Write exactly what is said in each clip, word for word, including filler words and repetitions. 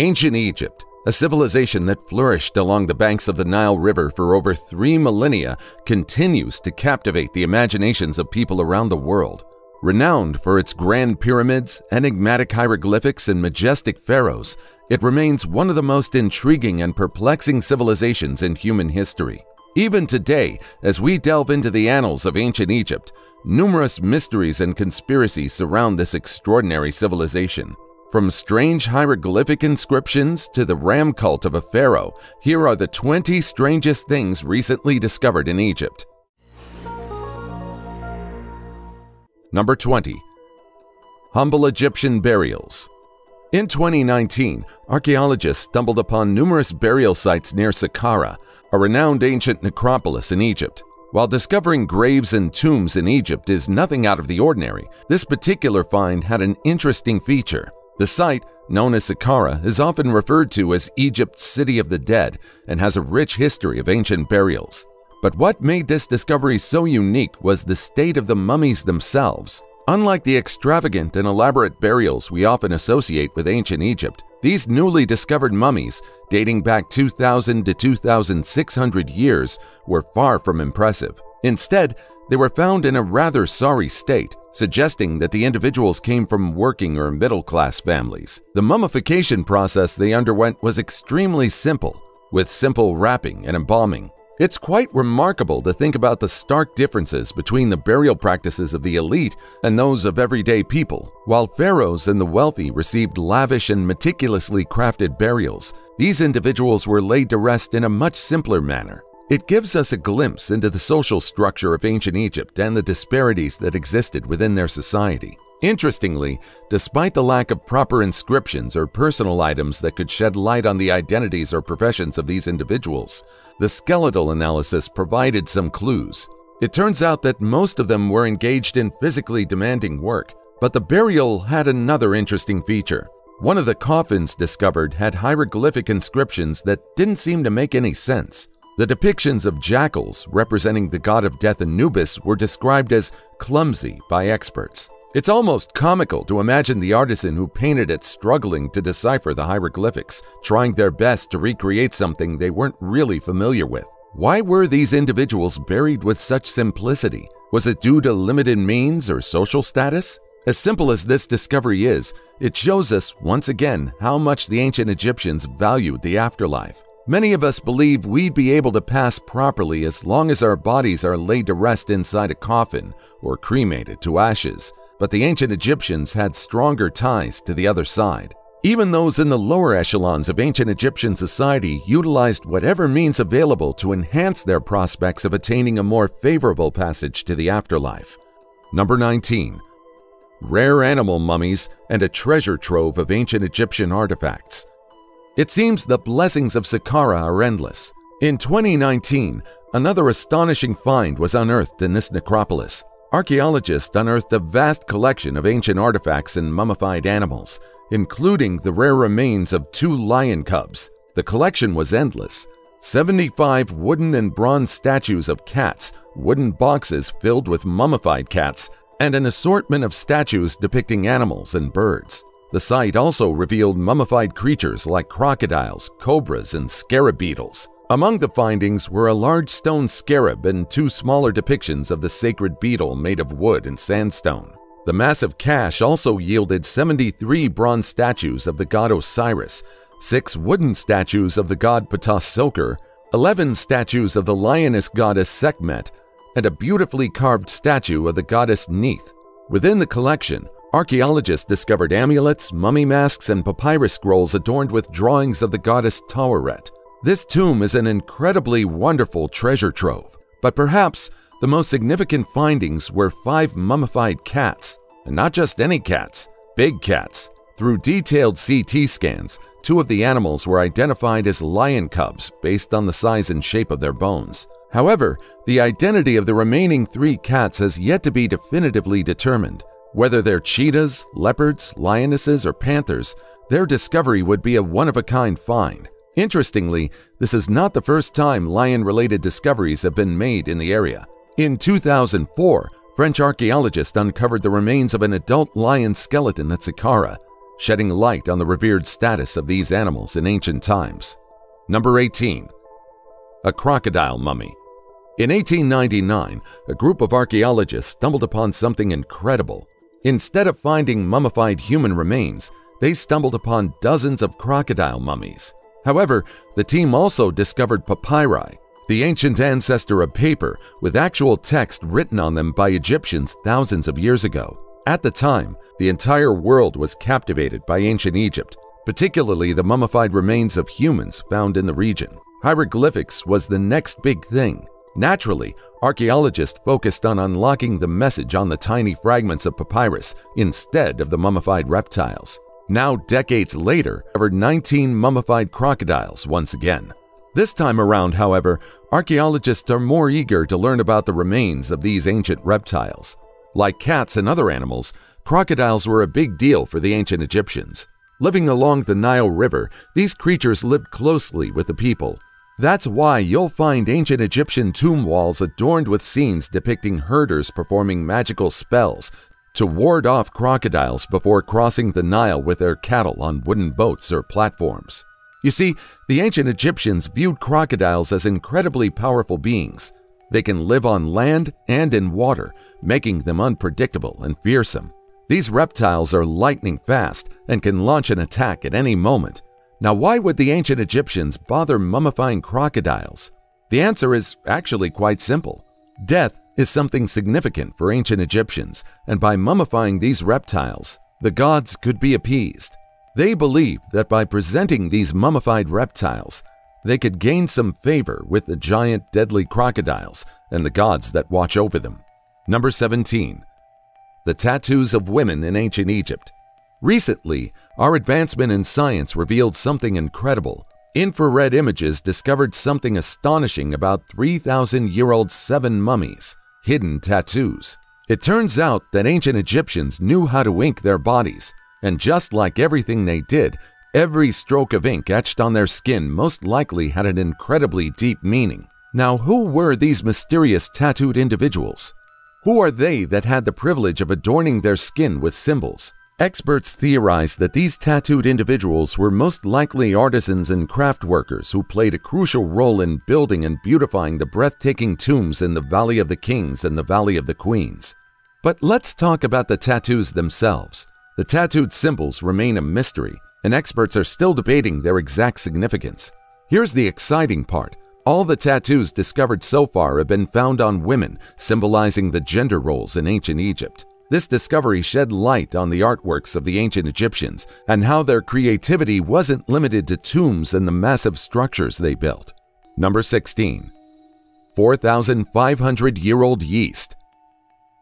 Ancient Egypt, a civilization that flourished along the banks of the Nile River for over three millennia, continues to captivate the imaginations of people around the world. Renowned for its grand pyramids, enigmatic hieroglyphics, and majestic pharaohs, it remains one of the most intriguing and perplexing civilizations in human history. Even today, as we delve into the annals of ancient Egypt, numerous mysteries and conspiracies surround this extraordinary civilization. From strange hieroglyphic inscriptions to the ram cult of a pharaoh, here are the twenty strangest things recently discovered in Egypt. Number twenty. Humble Egyptian Burials. In twenty nineteen, archaeologists stumbled upon numerous burial sites near Saqqara, a renowned ancient necropolis in Egypt. While discovering graves and tombs in Egypt is nothing out of the ordinary, this particular find had an interesting feature. The site, known as Saqqara, is often referred to as Egypt's City of the Dead and has a rich history of ancient burials. But what made this discovery so unique was the state of the mummies themselves. Unlike the extravagant and elaborate burials we often associate with ancient Egypt, these newly discovered mummies, dating back two thousand to two thousand six hundred years, were far from impressive. Instead, they were found in a rather sorry state, suggesting that the individuals came from working or middle-class families. The mummification process they underwent was extremely simple, with simple wrapping and embalming. It's quite remarkable to think about the stark differences between the burial practices of the elite and those of everyday people. While pharaohs and the wealthy received lavish and meticulously crafted burials, these individuals were laid to rest in a much simpler manner. It gives us a glimpse into the social structure of ancient Egypt and the disparities that existed within their society. Interestingly, despite the lack of proper inscriptions or personal items that could shed light on the identities or professions of these individuals, the skeletal analysis provided some clues. It turns out that most of them were engaged in physically demanding work, but the burial had another interesting feature. One of the coffins discovered had hieroglyphic inscriptions that didn't seem to make any sense. The depictions of jackals representing the god of death Anubis were described as clumsy by experts. It's almost comical to imagine the artisan who painted it struggling to decipher the hieroglyphics, trying their best to recreate something they weren't really familiar with. Why were these individuals buried with such simplicity? Was it due to limited means or social status? As simple as this discovery is, it shows us once again how much the ancient Egyptians valued the afterlife. Many of us believe we'd be able to pass properly as long as our bodies are laid to rest inside a coffin or cremated to ashes. But the ancient Egyptians had stronger ties to the other side. Even those in the lower echelons of ancient Egyptian society utilized whatever means available to enhance their prospects of attaining a more favorable passage to the afterlife. Number nineteen. Rare animal mummies and a treasure trove of ancient Egyptian artifacts. It seems the blessings of Saqqara are endless. In twenty nineteen, another astonishing find was unearthed in this necropolis. Archaeologists unearthed a vast collection of ancient artifacts and mummified animals, including the rare remains of two lion cubs. The collection was endless. seventy-five wooden and bronze statues of cats, wooden boxes filled with mummified cats, and an assortment of statues depicting animals and birds. The site also revealed mummified creatures like crocodiles, cobras, and scarab beetles. Among the findings were a large stone scarab and two smaller depictions of the sacred beetle made of wood and sandstone. The massive cache also yielded seventy-three bronze statues of the god Osiris, six wooden statues of the god Ptah-Soker, eleven statues of the lioness goddess Sekhmet, and a beautifully carved statue of the goddess Neith. Within the collection, archaeologists discovered amulets, mummy masks, and papyrus scrolls adorned with drawings of the goddess Tawaret. This tomb is an incredibly wonderful treasure trove, but perhaps the most significant findings were five mummified cats, and not just any cats, big cats. Through detailed C T scans, two of the animals were identified as lion cubs based on the size and shape of their bones. However, the identity of the remaining three cats has yet to be definitively determined. Whether they're cheetahs, leopards, lionesses, or panthers, their discovery would be a one-of-a-kind find. Interestingly, this is not the first time lion-related discoveries have been made in the area. In two thousand four, French archaeologists uncovered the remains of an adult lion skeleton at Saqqara. shedding light on the revered status of these animals in ancient times. Number eighteen. A crocodile mummy. In eighteen ninety-nine, a group of archaeologists stumbled upon something incredible. Instead of finding mummified human remains, they stumbled upon dozens of crocodile mummies. However, the team also discovered papyri, the ancient ancestor of paper, with actual text written on them by Egyptians thousands of years ago. At the time, the entire world was captivated by ancient Egypt, particularly the mummified remains of humans found in the region. Hieroglyphics was the next big thing. Naturally, archaeologists focused on unlocking the message on the tiny fragments of papyrus instead of the mummified reptiles. Now, decades later, there were nineteen mummified crocodiles once again. This time around, however, archaeologists are more eager to learn about the remains of these ancient reptiles. Like cats and other animals, crocodiles were a big deal for the ancient Egyptians. Living along the Nile River, these creatures lived closely with the people. That's why you'll find ancient Egyptian tomb walls adorned with scenes depicting herders performing magical spells to ward off crocodiles before crossing the Nile with their cattle on wooden boats or platforms. You see, the ancient Egyptians viewed crocodiles as incredibly powerful beings. They can live on land and in water, making them unpredictable and fearsome. These reptiles are lightning fast and can launch an attack at any moment. Now, why would the ancient Egyptians bother mummifying crocodiles? The answer is actually quite simple. Death is something significant for ancient Egyptians, and by mummifying these reptiles, the gods could be appeased. They believed that by presenting these mummified reptiles, they could gain some favor with the giant deadly crocodiles and the gods that watch over them. Number seventeen. The tattoos of women in ancient Egypt. Recently, our advancement in science revealed something incredible. Infrared images discovered something astonishing about three thousand year old seven mummies, hidden tattoos. It turns out that ancient Egyptians knew how to ink their bodies, and just like everything they did, every stroke of ink etched on their skin most likely had an incredibly deep meaning. Now, who were these mysterious tattooed individuals? Who are they that had the privilege of adorning their skin with symbols? Experts theorize that these tattooed individuals were most likely artisans and craft workers who played a crucial role in building and beautifying the breathtaking tombs in the Valley of the Kings and the Valley of the Queens. But let's talk about the tattoos themselves. The tattooed symbols remain a mystery, and experts are still debating their exact significance. Here's the exciting part. All the tattoos discovered so far have been found on women, symbolizing the gender roles in ancient Egypt. This discovery shed light on the artworks of the ancient Egyptians and how their creativity wasn't limited to tombs and the massive structures they built. Number sixteen. four thousand five hundred year old yeast.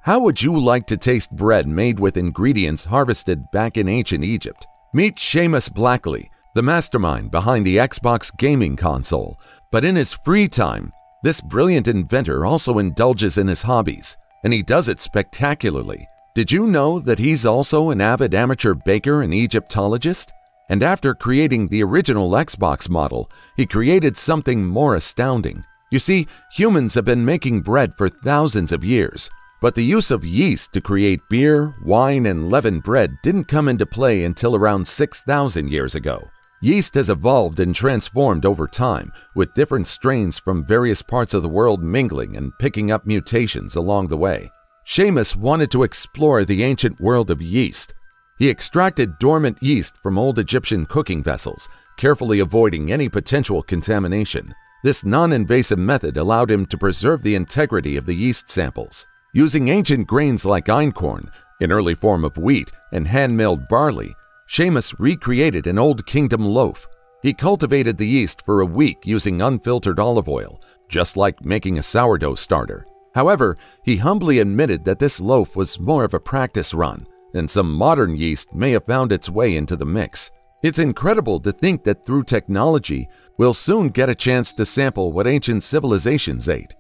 How would you like to taste bread made with ingredients harvested back in ancient Egypt? Meet Seamus Blackley, the mastermind behind the Xbox gaming console. But in his free time, this brilliant inventor also indulges in his hobbies, and he does it spectacularly. Did you know that he's also an avid amateur baker and Egyptologist? And after creating the original Xbox model, he created something more astounding. You see, humans have been making bread for thousands of years. But the use of yeast to create beer, wine, and leavened bread didn't come into play until around six thousand years ago. Yeast has evolved and transformed over time, with different strains from various parts of the world mingling and picking up mutations along the way. Seamus wanted to explore the ancient world of yeast. He extracted dormant yeast from old Egyptian cooking vessels, carefully avoiding any potential contamination. This non-invasive method allowed him to preserve the integrity of the yeast samples. Using ancient grains like einkorn, an early form of wheat, and hand-milled barley, Seamus recreated an Old Kingdom loaf. He cultivated the yeast for a week using unfiltered olive oil, just like making a sourdough starter. However, he humbly admitted that this loaf was more of a practice run, and some modern yeast may have found its way into the mix. It's incredible to think that through technology, we'll soon get a chance to sample what ancient civilizations ate.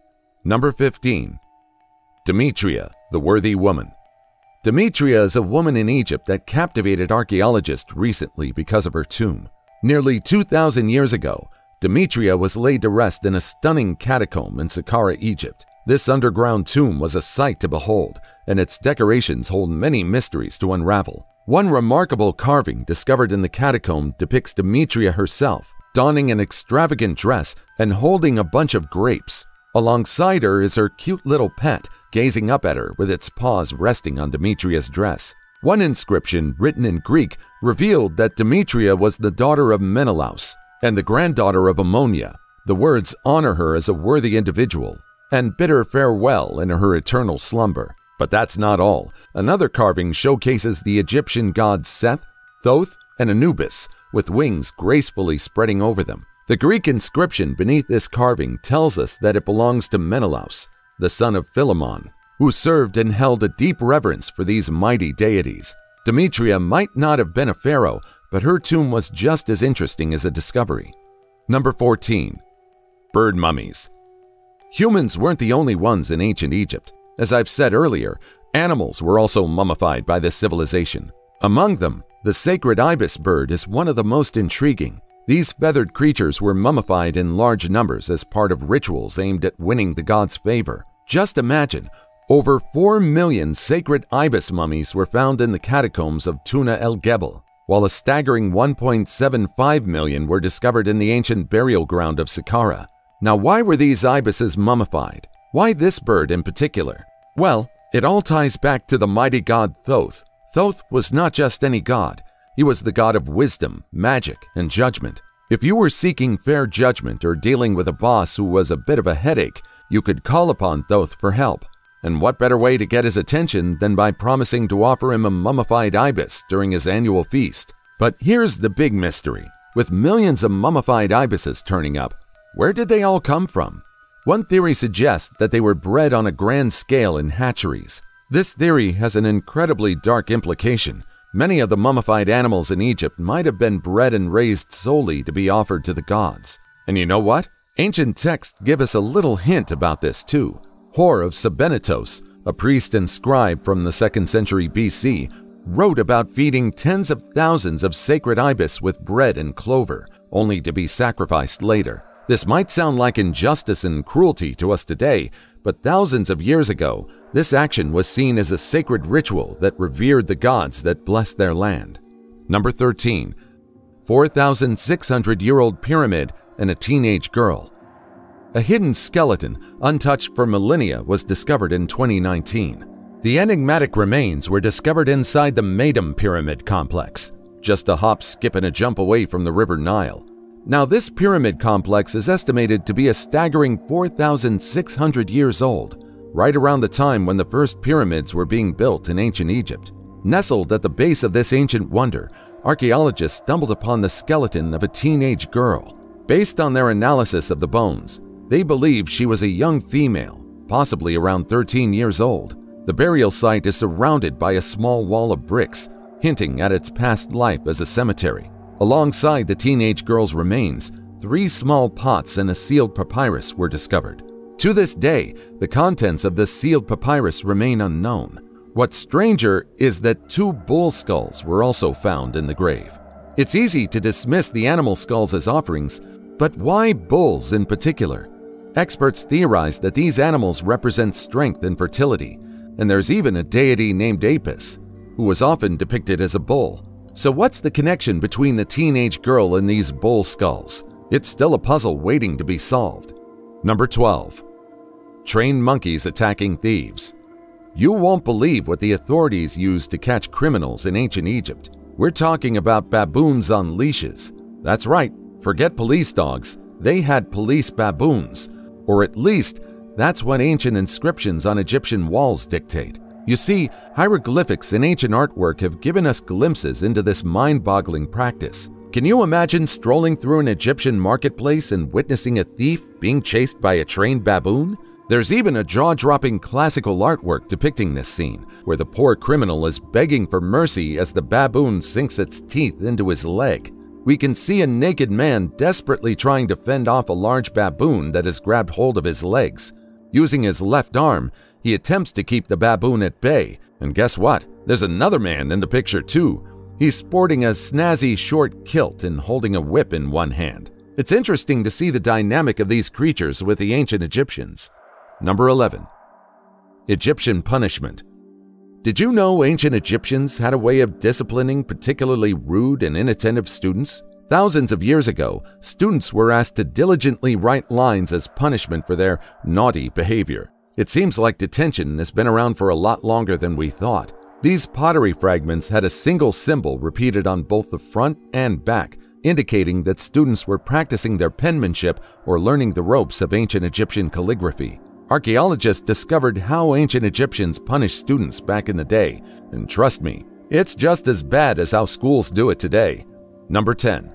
Number fifteen. Demetria, the worthy woman. Demetria is a woman in Egypt that captivated archaeologists recently because of her tomb. Nearly two thousand years ago, Demetria was laid to rest in a stunning catacomb in Saqqara, Egypt. This underground tomb was a sight to behold, and its decorations hold many mysteries to unravel. One remarkable carving discovered in the catacomb depicts Demetria herself, donning an extravagant dress and holding a bunch of grapes. Alongside her is her cute little pet, gazing up at her with its paws resting on Demetria's dress. One inscription, written in Greek, revealed that Demetria was the daughter of Menelaus and the granddaughter of Ammonia. The words honor her as a worthy individual and bid her farewell in her eternal slumber. But that's not all. Another carving showcases the Egyptian gods Seth, Thoth, and Anubis, with wings gracefully spreading over them. The Greek inscription beneath this carving tells us that it belongs to Menelaus, the son of Philemon, who served and held a deep reverence for these mighty deities. Demetria might not have been a pharaoh, but her tomb was just as interesting as a discovery. Number fourteen. Bird mummies. Humans weren't the only ones in ancient Egypt. As I've said earlier, animals were also mummified by this civilization. Among them, the sacred ibis bird is one of the most intriguing. These feathered creatures were mummified in large numbers as part of rituals aimed at winning the god's favor. Just imagine, over four million sacred ibis mummies were found in the catacombs of Tuna el-Gebel, while a staggering one point seven five million were discovered in the ancient burial ground of Saqqara. Now, why were these ibises mummified? Why this bird in particular? Well, it all ties back to the mighty god Thoth. Thoth was not just any god. He was the god of wisdom, magic, and judgment. If you were seeking fair judgment or dealing with a boss who was a bit of a headache, you could call upon Thoth for help. And what better way to get his attention than by promising to offer him a mummified ibis during his annual feast? But here's the big mystery. With millions of mummified ibises turning up, where did they all come from? One theory suggests that they were bred on a grand scale in hatcheries. This theory has an incredibly dark implication. Many of the mummified animals in Egypt might have been bred and raised solely to be offered to the gods. And you know what? Ancient texts give us a little hint about this too. Hor of Sebenitos, a priest and scribe from the second century B C, wrote about feeding tens of thousands of sacred ibis with bread and clover, only to be sacrificed later. This might sound like injustice and cruelty to us today, but thousands of years ago, this action was seen as a sacred ritual that revered the gods that blessed their land. Number thirteen. four thousand six hundred year old pyramid and a teenage girl. A hidden skeleton, untouched for millennia, was discovered in twenty nineteen. The enigmatic remains were discovered inside the Maidum Pyramid Complex, just a hop, skip, and a jump away from the River Nile. Now, this pyramid complex is estimated to be a staggering four thousand six hundred years old, right around the time when the first pyramids were being built in ancient Egypt. Nestled at the base of this ancient wonder, archaeologists stumbled upon the skeleton of a teenage girl. Based on their analysis of the bones, they believed she was a young female, possibly around thirteen years old. The burial site is surrounded by a small wall of bricks, hinting at its past life as a cemetery. Alongside the teenage girl's remains, three small pots and a sealed papyrus were discovered. To this day, the contents of this sealed papyrus remain unknown. What's stranger is that two bull skulls were also found in the grave. It's easy to dismiss the animal skulls as offerings, but why bulls in particular? Experts theorize that these animals represent strength and fertility, and there's even a deity named Apis, who was often depicted as a bull. So what's the connection between the teenage girl and these bull skulls? It's still a puzzle waiting to be solved. Number twelve. Trained monkeys attacking thieves. You won't believe what the authorities used to catch criminals in ancient Egypt. We're talking about baboons on leashes. That's right, forget police dogs. They had police baboons. Or at least, that's what ancient inscriptions on Egyptian walls dictate. You see, hieroglyphics in ancient artwork have given us glimpses into this mind-boggling practice. Can you imagine strolling through an Egyptian marketplace and witnessing a thief being chased by a trained baboon? There's even a jaw-dropping classical artwork depicting this scene, where the poor criminal is begging for mercy as the baboon sinks its teeth into his leg. We can see a naked man desperately trying to fend off a large baboon that has grabbed hold of his legs. Using his left arm, he attempts to keep the baboon at bay, and guess what? There's another man in the picture too. He's sporting a snazzy short kilt and holding a whip in one hand. It's interesting to see the dynamic of these creatures with the ancient Egyptians. Number eleven. Egyptian punishment. Did you know ancient Egyptians had a way of disciplining particularly rude and inattentive students? Thousands of years ago, students were asked to diligently write lines as punishment for their naughty behavior. It seems like detention has been around for a lot longer than we thought. These pottery fragments had a single symbol repeated on both the front and back, indicating that students were practicing their penmanship or learning the ropes of ancient Egyptian calligraphy. Archaeologists discovered how ancient Egyptians punished students back in the day, and trust me, it's just as bad as how schools do it today. Number ten.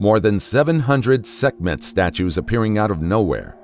More than seven hundred Sekhmet statues appearing out of nowhere.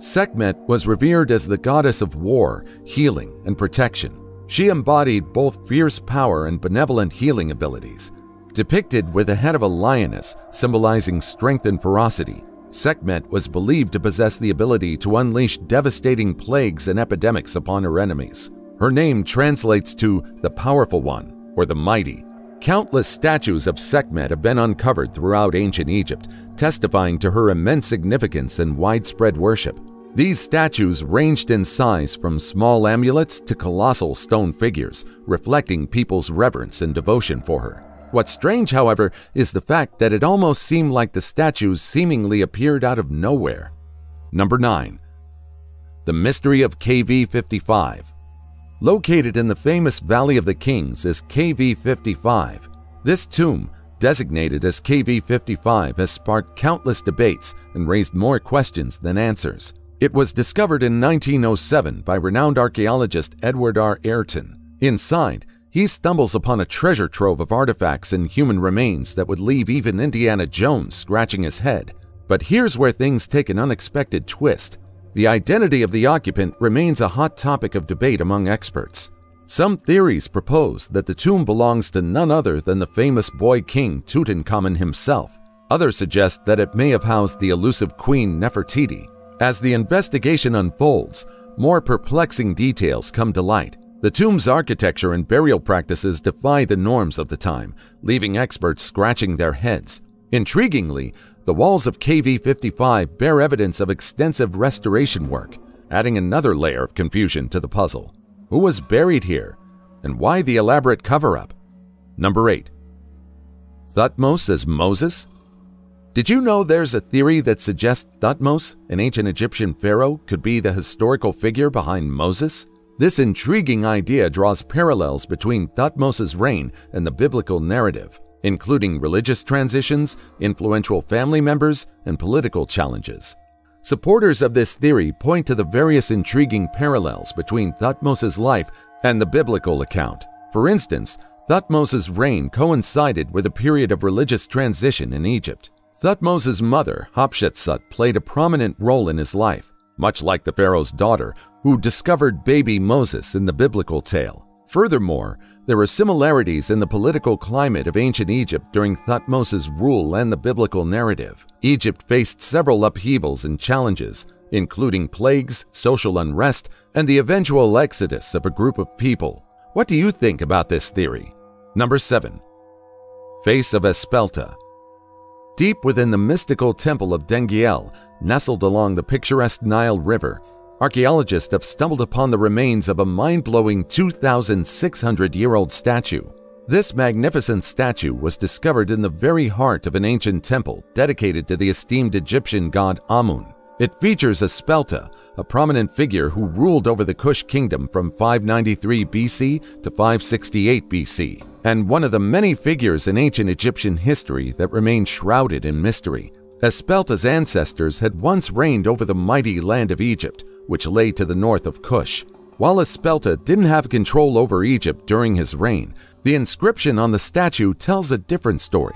Sekhmet was revered as the goddess of war, healing, and protection. She embodied both fierce power and benevolent healing abilities. Depicted with the head of a lioness, symbolizing strength and ferocity, Sekhmet was believed to possess the ability to unleash devastating plagues and epidemics upon her enemies. Her name translates to the Powerful One or the Mighty. Countless statues of Sekhmet have been uncovered throughout ancient Egypt, testifying to her immense significance and widespread worship. These statues ranged in size from small amulets to colossal stone figures, reflecting people's reverence and devotion for her. What's strange, however, is the fact that it almost seemed like the statues seemingly appeared out of nowhere. Number nine. The mystery of K V fifty-five. Located in the famous Valley of the Kings is K V fifty-five. This tomb, designated as K V fifty-five, has sparked countless debates and raised more questions than answers. It was discovered in nineteen oh seven by renowned archaeologist Edward R. Ayrton. Inside, he stumbles upon a treasure trove of artifacts and human remains that would leave even Indiana Jones scratching his head. But here's where things take an unexpected twist. The identity of the occupant remains a hot topic of debate among experts. Some theories propose that the tomb belongs to none other than the famous boy king Tutankhamun himself. Others suggest that it may have housed the elusive queen Nefertiti. As the investigation unfolds, more perplexing details come to light. The tomb's architecture and burial practices defy the norms of the time, leaving experts scratching their heads. Intriguingly, the walls of K V fifty-five bear evidence of extensive restoration work, adding another layer of confusion to the puzzle. Who was buried here, and why the elaborate cover-up? Number eight. Thutmose as Moses? Did you know there's a theory that suggests Thutmose, an ancient Egyptian pharaoh, could be the historical figure behind Moses? This intriguing idea draws parallels between Thutmose's reign and the biblical narrative, including religious transitions, influential family members, and political challenges. Supporters of this theory point to the various intriguing parallels between Thutmose's life and the biblical account. For instance, Thutmose's reign coincided with a period of religious transition in Egypt. Thutmose's mother, Hatshepsut, played a prominent role in his life, much like the pharaoh's daughter, who discovered baby Moses in the biblical tale. Furthermore, there are similarities in the political climate of ancient Egypt during Thutmose's rule and the biblical narrative. Egypt faced several upheavals and challenges, including plagues, social unrest, and the eventual exodus of a group of people. What do you think about this theory? Number seven. Face of Aspelta. Deep within the mystical temple of Dengiel, nestled along the picturesque Nile River, archaeologists have stumbled upon the remains of a mind-blowing two thousand six hundred year old statue. This magnificent statue was discovered in the very heart of an ancient temple dedicated to the esteemed Egyptian god Amun. It features Aspelta, a prominent figure who ruled over the Kush Kingdom from five ninety-three B C to five sixty-eight B C, and one of the many figures in ancient Egyptian history that remain shrouded in mystery. Aspelta's ancestors had once reigned over the mighty land of Egypt, which lay to the north of Kush. While Aspelta didn't have control over Egypt during his reign, the inscription on the statue tells a different story.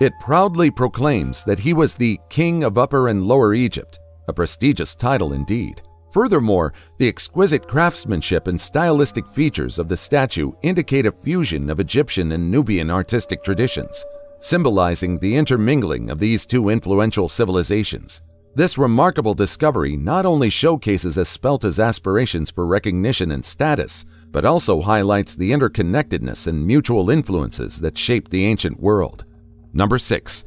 It proudly proclaims that he was the King of Upper and Lower Egypt, a prestigious title indeed. Furthermore, the exquisite craftsmanship and stylistic features of the statue indicate a fusion of Egyptian and Nubian artistic traditions, symbolizing the intermingling of these two influential civilizations. This remarkable discovery not only showcases Aspelta's aspirations for recognition and status, but also highlights the interconnectedness and mutual influences that shaped the ancient world. Number six.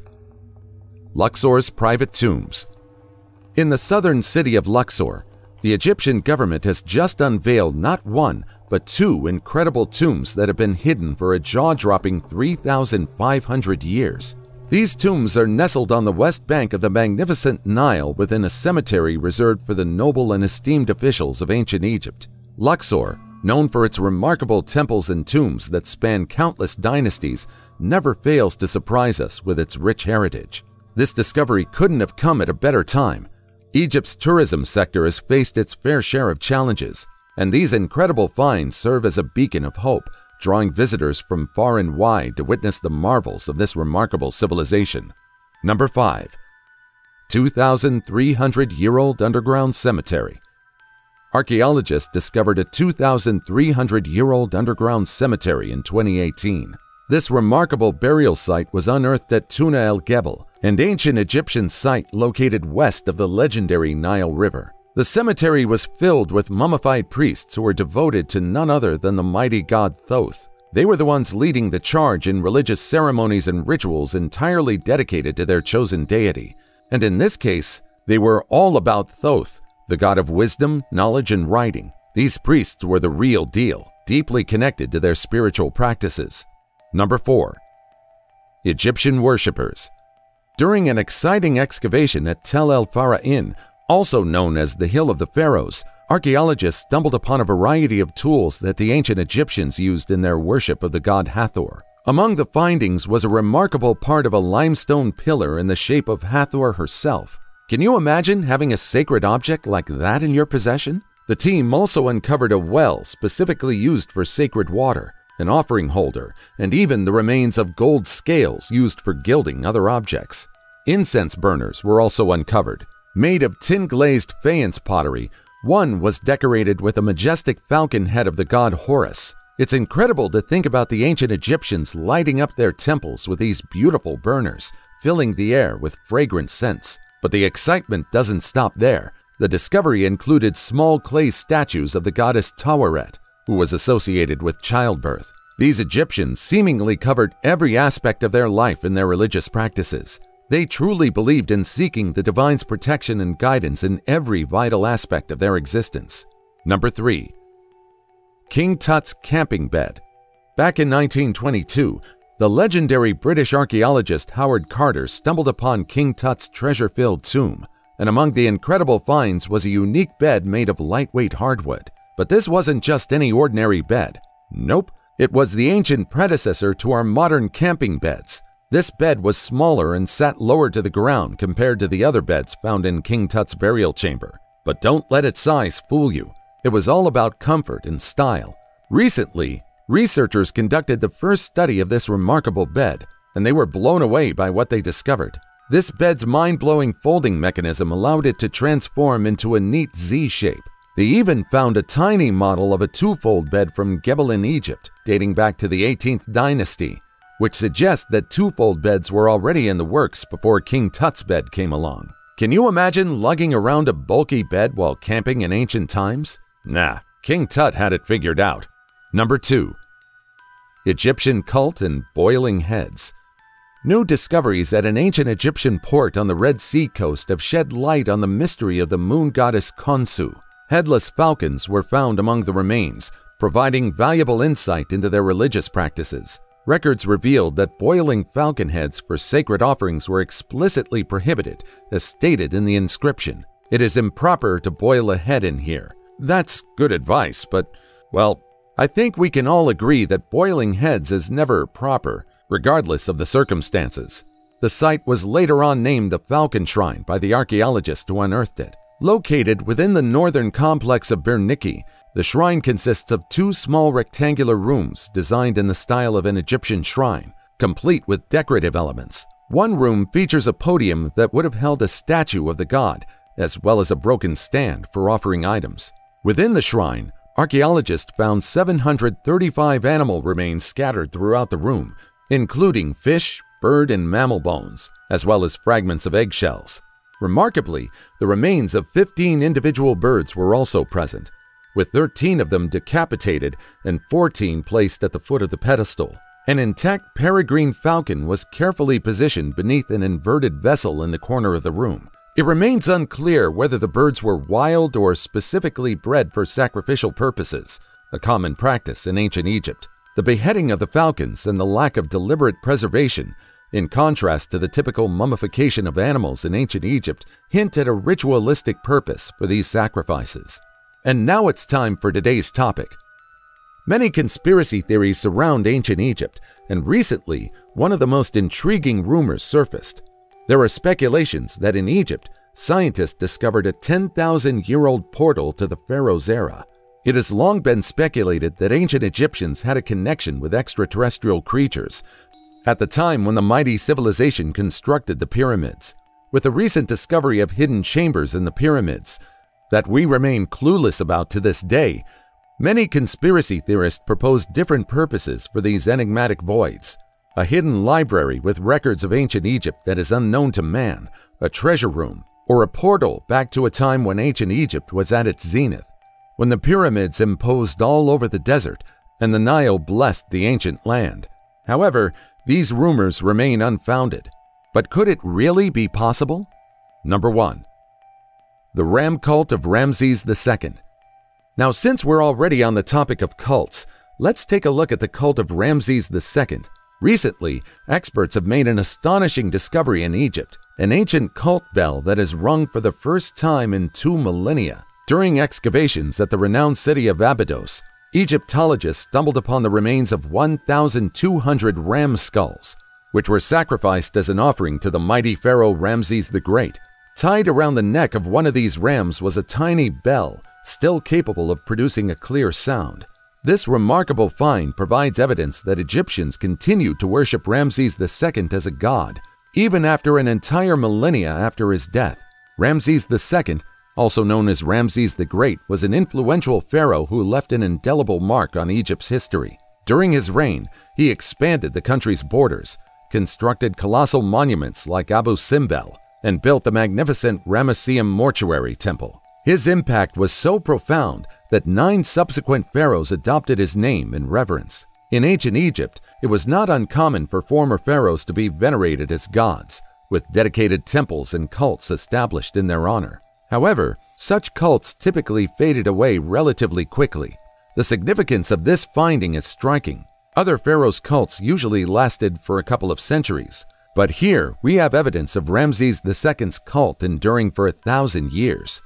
Luxor's private tombs. In the southern city of Luxor, The Egyptian government has just unveiled not one, but two incredible tombs that have been hidden for a jaw-dropping three thousand five hundred years. These tombs are nestled on the west bank of the magnificent Nile within a cemetery reserved for the noble and esteemed officials of ancient Egypt. Luxor, known for its remarkable temples and tombs that span countless dynasties, never fails to surprise us with its rich heritage. This discovery couldn't have come at a better time. Egypt's tourism sector has faced its fair share of challenges, and these incredible finds serve as a beacon of hope, drawing visitors from far and wide to witness the marvels of this remarkable civilization. Number five. two thousand three hundred year old underground cemetery. Archaeologists discovered a two thousand three hundred year old underground cemetery in twenty eighteen. This remarkable burial site was unearthed at Tuna el-Gebel, an ancient Egyptian site located west of the legendary Nile River. The cemetery was filled with mummified priests who were devoted to none other than the mighty god Thoth. They were the ones leading the charge in religious ceremonies and rituals entirely dedicated to their chosen deity. And in this case, they were all about Thoth, the god of wisdom, knowledge, and writing. These priests were the real deal, deeply connected to their spiritual practices. Number four. Egyptian worshippers. During an exciting excavation at Tel El Fara'in, also known as the Hill of the Pharaohs, archaeologists stumbled upon a variety of tools that the ancient Egyptians used in their worship of the god Hathor. Among the findings was a remarkable part of a limestone pillar in the shape of Hathor herself. Can you imagine having a sacred object like that in your possession? The team also uncovered a well specifically used for sacred water, an offering holder, and even the remains of gold scales used for gilding other objects. Incense burners were also uncovered. Made of tin-glazed faience pottery, one was decorated with a majestic falcon head of the god Horus. It's incredible to think about the ancient Egyptians lighting up their temples with these beautiful burners, filling the air with fragrant scents. But the excitement doesn't stop there. The discovery included small clay statues of the goddess Tawaret, who was associated with childbirth. These Egyptians seemingly covered every aspect of their life in their religious practices. They truly believed in seeking the divine's protection and guidance in every vital aspect of their existence. Number three. King Tut's camping bed. Back in nineteen twenty-two, the legendary British archaeologist Howard Carter stumbled upon King Tut's treasure-filled tomb, and among the incredible finds was a unique bed made of lightweight hardwood. But this wasn't just any ordinary bed. Nope, it was the ancient predecessor to our modern camping beds. This bed was smaller and sat lower to the ground compared to the other beds found in King Tut's burial chamber. But don't let its size fool you. It was all about comfort and style. Recently, researchers conducted the first study of this remarkable bed, and they were blown away by what they discovered. This bed's mind-blowing folding mechanism allowed it to transform into a neat Z shape. They even found a tiny model of a two-fold bed from Gebel in Egypt, dating back to the eighteenth dynasty, which suggests that twofold beds were already in the works before King Tut's bed came along. Can you imagine lugging around a bulky bed while camping in ancient times? Nah, King Tut had it figured out. Number two. Egyptian cult and boiling heads. New discoveries at an ancient Egyptian port on the Red Sea coast have shed light on the mystery of the moon goddess Khonsu. Headless falcons were found among the remains, providing valuable insight into their religious practices. Records revealed that boiling falcon heads for sacred offerings were explicitly prohibited, as stated in the inscription. It is improper to boil a head in here. That's good advice, but, well, I think we can all agree that boiling heads is never proper, regardless of the circumstances. The site was later on named the Falcon Shrine by the archaeologist who unearthed it. Located within the northern complex of Berniki, the shrine consists of two small rectangular rooms designed in the style of an Egyptian shrine, complete with decorative elements. One room features a podium that would have held a statue of the god, as well as a broken stand for offering items. Within the shrine, archaeologists found seven hundred thirty-five animal remains scattered throughout the room, including fish, bird, and mammal bones, as well as fragments of eggshells. Remarkably, the remains of fifteen individual birds were also present, with thirteen of them decapitated and fourteen placed at the foot of the pedestal. An intact peregrine falcon was carefully positioned beneath an inverted vessel in the corner of the room. It remains unclear whether the birds were wild or specifically bred for sacrificial purposes, a common practice in ancient Egypt. The beheading of the falcons and the lack of deliberate preservation, in contrast to the typical mummification of animals in ancient Egypt, hint at a ritualistic purpose for these sacrifices. And now it's time for today's topic. Many conspiracy theories surround ancient Egypt, and recently, one of the most intriguing rumors surfaced. There are speculations that in Egypt, scientists discovered a ten thousand year old portal to the pharaoh's era. It has long been speculated that ancient Egyptians had a connection with extraterrestrial creatures at the time when the mighty civilization constructed the pyramids. With the recent discovery of hidden chambers in the pyramids that we remain clueless about to this day, many conspiracy theorists propose different purposes for these enigmatic voids. A hidden library with records of ancient Egypt that is unknown to man, a treasure room, or a portal back to a time when ancient Egypt was at its zenith, when the pyramids imposed all over the desert and the Nile blessed the ancient land. However, these rumors remain unfounded. But could it really be possible? Number one. The Ram Cult of Ramses the Second. Now, since we're already on the topic of cults, let's take a look at the cult of Ramses the Second. Recently, experts have made an astonishing discovery in Egypt, an ancient cult bell that has rung for the first time in two millennia. During excavations at the renowned city of Abydos, Egyptologists stumbled upon the remains of one thousand two hundred ram skulls, which were sacrificed as an offering to the mighty pharaoh Ramses the Great. Tied around the neck of one of these rams was a tiny bell, still capable of producing a clear sound. This remarkable find provides evidence that Egyptians continued to worship Ramses the Second as a god, even after an entire millennia after his death. Ramses the Second, also known as Ramses the Great, was an influential pharaoh who left an indelible mark on Egypt's history. During his reign, he expanded the country's borders, constructed colossal monuments like Abu Simbel, and built the magnificent Ramesseum Mortuary Temple. His impact was so profound that nine subsequent pharaohs adopted his name in reverence. In ancient Egypt, it was not uncommon for former pharaohs to be venerated as gods, with dedicated temples and cults established in their honor. However, such cults typically faded away relatively quickly. The significance of this finding is striking. Other pharaohs' cults usually lasted for a couple of centuries, but here we have evidence of Ramses the Second's cult enduring for a thousand years.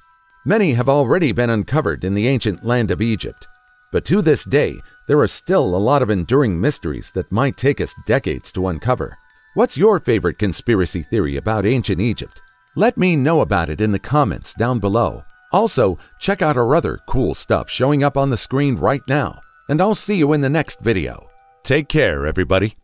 Many have already been uncovered in the ancient land of Egypt, but to this day, there are still a lot of enduring mysteries that might take us decades to uncover. What's your favorite conspiracy theory about ancient Egypt? Let me know about it in the comments down below. Also, check out our other cool stuff showing up on the screen right now, and I'll see you in the next video. Take care, everybody.